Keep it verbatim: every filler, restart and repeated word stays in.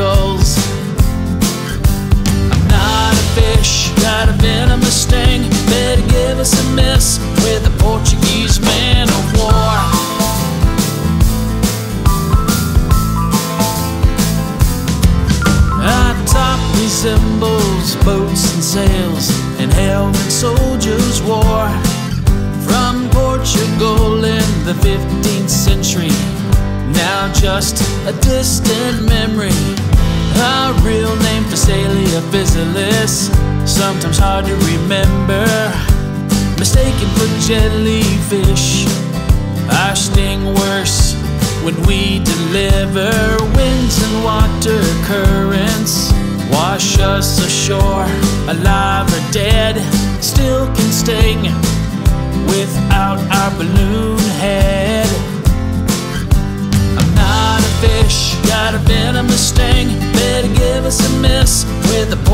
goals. I'm not a fish, got a venomous sting. Better give us a miss with a Portuguese man of war. Our top resembles boats and sails and helmet soldiers wore from Portugal in the fifteenth century. Now just a distant memory. Our real name, Physalia physalis, sometimes hard to remember. Mistaken for jellyfish, our sting worse when we deliver. Winds and water currents wash us ashore. Alive or dead, still can sting without our balloon head. Got a venomous sting, better give us a miss with a